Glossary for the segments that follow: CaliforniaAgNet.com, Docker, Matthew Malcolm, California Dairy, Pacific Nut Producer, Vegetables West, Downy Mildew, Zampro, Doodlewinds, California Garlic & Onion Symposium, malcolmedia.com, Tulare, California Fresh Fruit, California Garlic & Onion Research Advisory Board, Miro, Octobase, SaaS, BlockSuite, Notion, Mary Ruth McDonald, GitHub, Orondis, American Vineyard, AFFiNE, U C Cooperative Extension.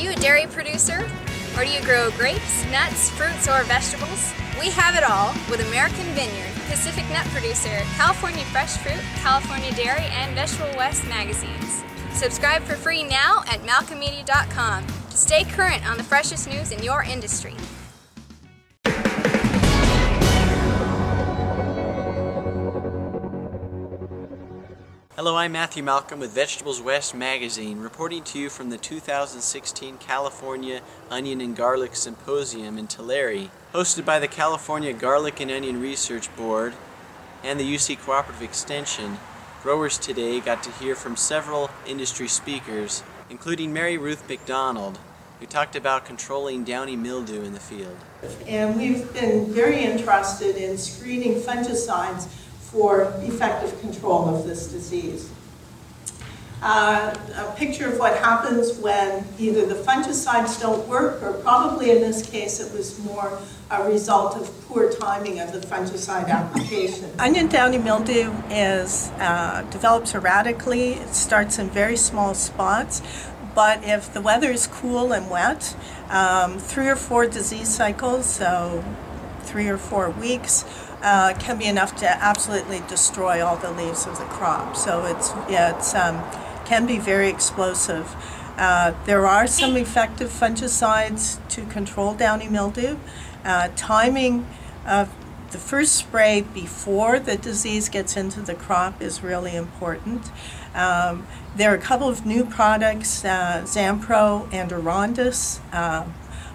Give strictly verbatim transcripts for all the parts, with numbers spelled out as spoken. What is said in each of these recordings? you a dairy producer? Or do you grow grapes, nuts, fruits, or vegetables? We have it all with American Vineyard, Pacific Nut Producer, California Fresh Fruit, California Dairy, and Vegetable West magazines. Subscribe for free now at malcolm media dot com to stay current on the freshest news in your industry. Hello, I'm Matthew Malcolm with Vegetables West magazine, reporting to you from the two thousand sixteen California Onion and Garlic Symposium in Tulare, hosted by the California Garlic and Onion Research Board and the U C Cooperative Extension. Growers today got to hear from several industry speakers, including Mary Ruth McDonald, who talked about controlling downy mildew in the field. And we've been very interested in screening fungicides for effective control of this disease. Uh, a picture of what happens when either the fungicides don't work, or probably in this case it was more a result of poor timing of the fungicide application. Onion downy mildew is, uh, develops erratically. It starts in very small spots, but if the weather is cool and wet, um, three or four disease cycles, so three or four weeks, Uh, can be enough to absolutely destroy all the leaves of the crop. So it's, yeah, it's um, can be very explosive. Uh, there are some effective fungicides to control downy mildew. Uh, timing of the first spray before the disease gets into the crop is really important. Um, there are a couple of new products, uh, Zampro and Orondis. Uh,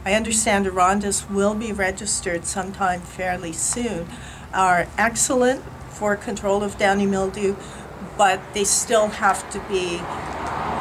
I understand Orondis will be registered sometime fairly soon, are excellent for control of downy mildew, but they still have to be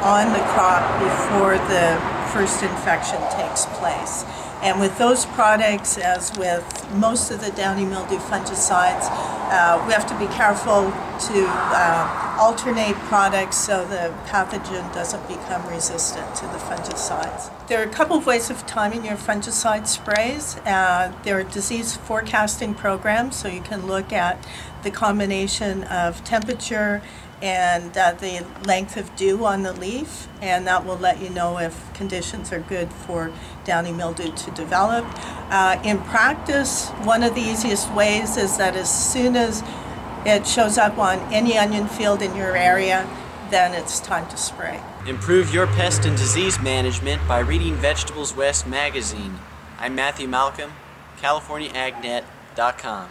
on the crop before the first infection takes place. And with those products, as with most of the downy mildew fungicides, uh, we have to be careful to uh, alternate products so the pathogen doesn't become resistant to the fungicides. There are a couple of ways of timing your fungicide sprays. Uh, there are disease forecasting programs, so you can look at the combination of temperature and uh, the length of dew on the leaf, and that will let you know if conditions are good for downy mildew to develop. Uh, in practice, one of the easiest ways is that as soon as it shows up on any onion field in your area, then it's time to spray. Improve your pest and disease management by reading Vegetables West magazine. I'm Matthew Malcolm, California Ag Net dot com.